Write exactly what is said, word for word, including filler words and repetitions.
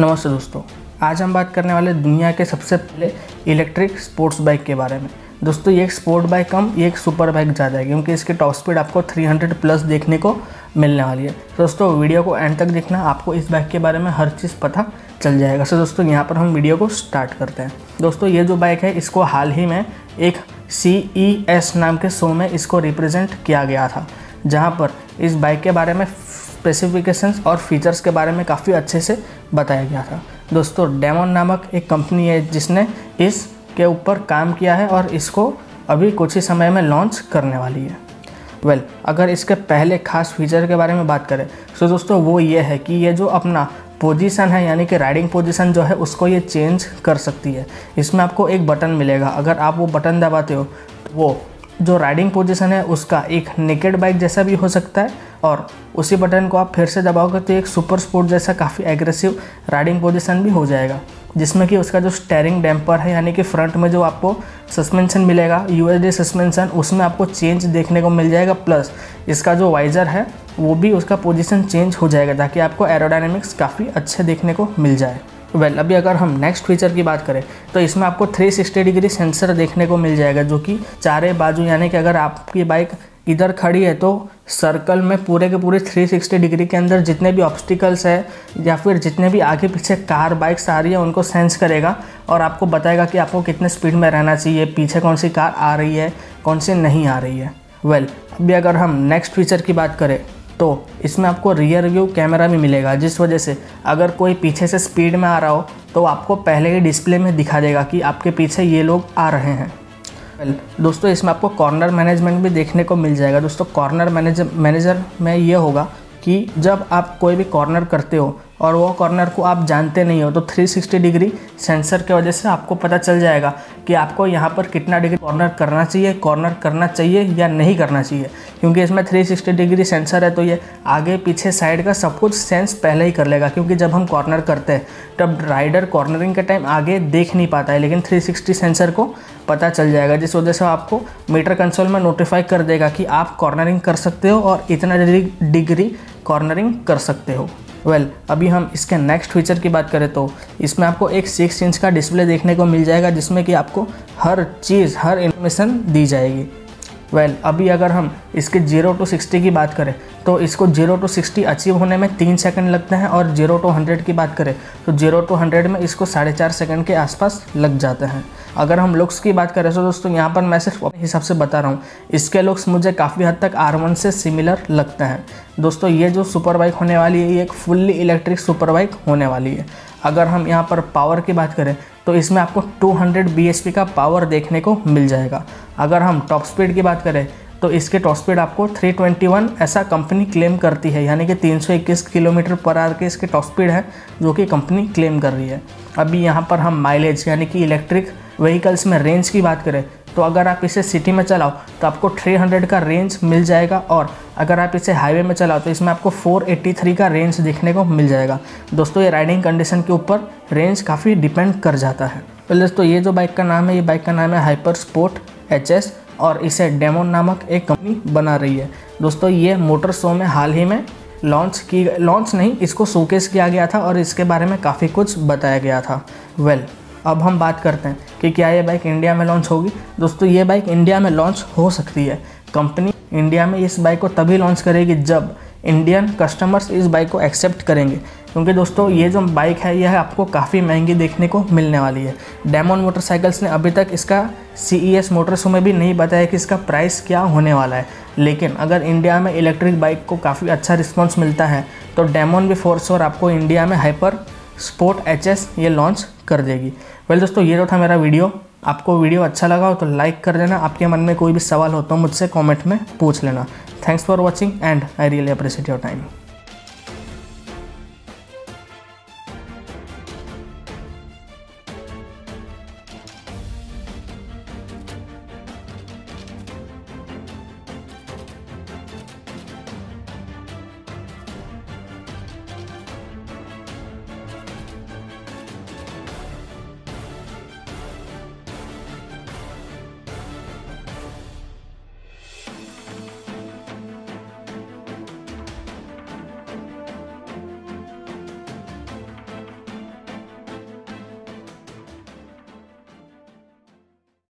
नमस्ते दोस्तों, आज हम बात करने वाले दुनिया के सबसे पहले इलेक्ट्रिक स्पोर्ट्स बाइक के बारे में। दोस्तों ये एक स्पोर्ट बाइक कम ये एक सुपर बाइक ज़्यादा है क्योंकि इसकी टॉप स्पीड आपको तीन सौ प्लस देखने को मिलने वाली है। तो दोस्तों वीडियो को एंड तक देखना, आपको इस बाइक के बारे में हर चीज़ पता चल जाएगा। सो दोस्तों यहाँ पर हम वीडियो को स्टार्ट करते हैं। दोस्तों ये जो बाइक है इसको हाल ही में एक सी ई एस नाम के शो में इसको रिप्रेजेंट किया गया था, जहाँ पर इस बाइक के बारे में स्पेसिफिकेशंस और फीचर्स के बारे में काफ़ी अच्छे से बताया गया था। दोस्तों डेमन नामक एक कंपनी है जिसने इसके ऊपर काम किया है और इसको अभी कुछ ही समय में लॉन्च करने वाली है। वेल well, अगर इसके पहले खास फीचर के बारे में बात करें तो दोस्तों वो ये है कि ये जो अपना पोजीशन है यानी कि राइडिंग पोजीशन जो है उसको ये चेंज कर सकती है। इसमें आपको एक बटन मिलेगा, अगर आप वो बटन दबाते हो तो वो जो राइडिंग पोजीशन है उसका एक नेकेड बाइक जैसा भी हो सकता है, और उसी बटन को आप फिर से दबाओगे तो एक सुपर स्पोर्ट जैसा काफ़ी एग्रेसिव राइडिंग पोजीशन भी हो जाएगा, जिसमें कि उसका जो स्टेयरिंग डैम्पर है यानी कि फ्रंट में जो आपको सस्पेंशन मिलेगा यू एस डी सस्पेंशन, उसमें आपको चेंज देखने को मिल जाएगा। प्लस इसका जो वाइजर है वो भी उसका पोजीशन चेंज हो जाएगा ताकि आपको एरोडायनेमिक्स काफ़ी अच्छे देखने को मिल जाए। वेल well, अभी अगर हम नेक्स्ट फीचर की बात करें तो इसमें आपको तीन सौ साठ डिग्री सेंसर देखने को मिल जाएगा, जो कि चारे बाजू यानी कि अगर आपकी बाइक इधर खड़ी है तो सर्कल में पूरे के पूरे तीन सौ साठ डिग्री के अंदर जितने भी ऑब्स्टिकल्स है या फिर जितने भी आगे पीछे कार बाइक्स आ रही है उनको सेंस करेगा और आपको बताएगा कि आपको कितने स्पीड में रहना चाहिए, पीछे कौन सी कार आ रही है कौन सी नहीं आ रही है। वेल well, अभी अगर हम नेक्स्ट फीचर की बात करें तो इसमें आपको रियर व्यू कैमरा भी मिलेगा, जिस वजह से अगर कोई पीछे से स्पीड में आ रहा हो तो आपको पहले ही डिस्प्ले में दिखा देगा कि आपके पीछे ये लोग आ रहे हैं। दोस्तों इसमें आपको कॉर्नर मैनेजमेंट भी देखने को मिल जाएगा। दोस्तों कॉर्नर मैनेजर मैनेजर में ये होगा कि जब आप कोई भी कॉर्नर करते हो और वो कॉर्नर को आप जानते नहीं हो तो तीन सौ साठ डिग्री सेंसर की वजह से आपको पता चल जाएगा कि आपको यहाँ पर कितना डिग्री कॉर्नर करना चाहिए, कॉर्नर करना चाहिए या नहीं करना चाहिए, क्योंकि इसमें तीन सौ साठ डिग्री सेंसर है तो ये आगे पीछे साइड का सब कुछ सेंस पहले ही कर लेगा। क्योंकि जब हम कॉर्नर करते हैं तब राइडर कॉर्नरिंग के टाइम आगे देख नहीं पाता है, लेकिन तीन सौ साठ सेंसर को पता चल जाएगा, जिस वजह से आपको मीटर कंसोल में नोटिफाई कर देगा कि आप कॉर्नरिंग कर सकते हो और इतना डिग्री कॉर्नरिंग कर सकते हो। वेल well, अभी हम इसके नेक्स्ट फीचर की बात करें तो इसमें आपको एक सिक्स इंच का डिस्प्ले देखने को मिल जाएगा, जिसमें कि आपको हर चीज़ हर इन्फॉर्मेशन दी जाएगी। वेल well, अभी अगर हम इसके जीरो टू सिक्सटी की बात करें तो इसको जीरो टू सिक्सटी अचीव होने में तीन सेकंड लगते हैं, और जीरो टू हंड्रेड की बात करें तो जीरो टू हंड्रेड में इसको साढ़े चार सेकंड के आसपास लग जाते हैं। अगर हम लुक्स की बात करें तो दोस्तों यहाँ पर मैं सिर्फ अपने हिसाब से बता रहा हूँ, इसके लुक्स मुझे काफ़ी हद तक आर वन से सिमिलर लगते हैं। दोस्तों ये जो सुपर बाइक होने वाली है ये एक फुल्ली इलेक्ट्रिक सुपर बाइक होने वाली है। अगर हम यहाँ पर पावर की बात करें तो इसमें आपको दो सौ बी एच पी का पावर देखने को मिल जाएगा। अगर हम टॉप स्पीड की बात करें तो इसके टॉप स्पीड आपको तीन सौ इक्कीस ऐसा कंपनी क्लेम करती है, यानी कि तीन सौ इक्कीस किलोमीटर पर आवर के इसके टॉप स्पीड है जो कि कंपनी क्लेम कर रही है। अभी यहाँ पर हम माइलेज यानी कि इलेक्ट्रिक व्हीकल्स में रेंज की बात करें तो अगर आप इसे सिटी में चलाओ तो आपको तीन सौ का रेंज मिल जाएगा, और अगर आप इसे हाईवे में चलाओ तो इसमें आपको चार सौ तिरासी का रेंज देखने को मिल जाएगा। दोस्तों ये राइडिंग कंडीशन के ऊपर रेंज काफ़ी डिपेंड कर जाता है। तो दोस्तों ये जो बाइक का नाम है ये बाइक का नाम है हाइपरस्पोर्ट एच एस, और इसे डेमोन नामक एक कंपनी बना रही है। दोस्तों ये मोटर शो में हाल ही में लॉन्च की लॉन्च नहीं इसको शोकेस किया गया था और इसके बारे में काफ़ी कुछ बताया गया था। वेल अब हम बात करते हैं कि क्या ये बाइक इंडिया में लॉन्च होगी। दोस्तों ये बाइक इंडिया में लॉन्च हो सकती है। कंपनी इंडिया में इस बाइक को तभी लॉन्च करेगी जब इंडियन कस्टमर्स इस बाइक को एक्सेप्ट करेंगे, क्योंकि दोस्तों ये जो बाइक है यह आपको काफ़ी महंगी देखने को मिलने वाली है। डेमन मोटरसाइकल्स ने अभी तक इसका C E S motor show में भी नहीं बताया कि इसका प्राइस क्या होने वाला है, लेकिन अगर इंडिया में इलेक्ट्रिक बाइक को काफ़ी अच्छा रिस्पॉन्स मिलता है तो डेमन भी फोर्स और आपको इंडिया में हाइपर स्पोर्ट एच एस ये लॉन्च कर देगी। वेल दोस्तों ये तो था मेरा वीडियो, आपको वीडियो अच्छा लगा हो तो लाइक कर देना। आपके मन में कोई भी सवाल हो तो मुझसे कमेंट में पूछ लेना। Thanks for watching and I really appreciate your time.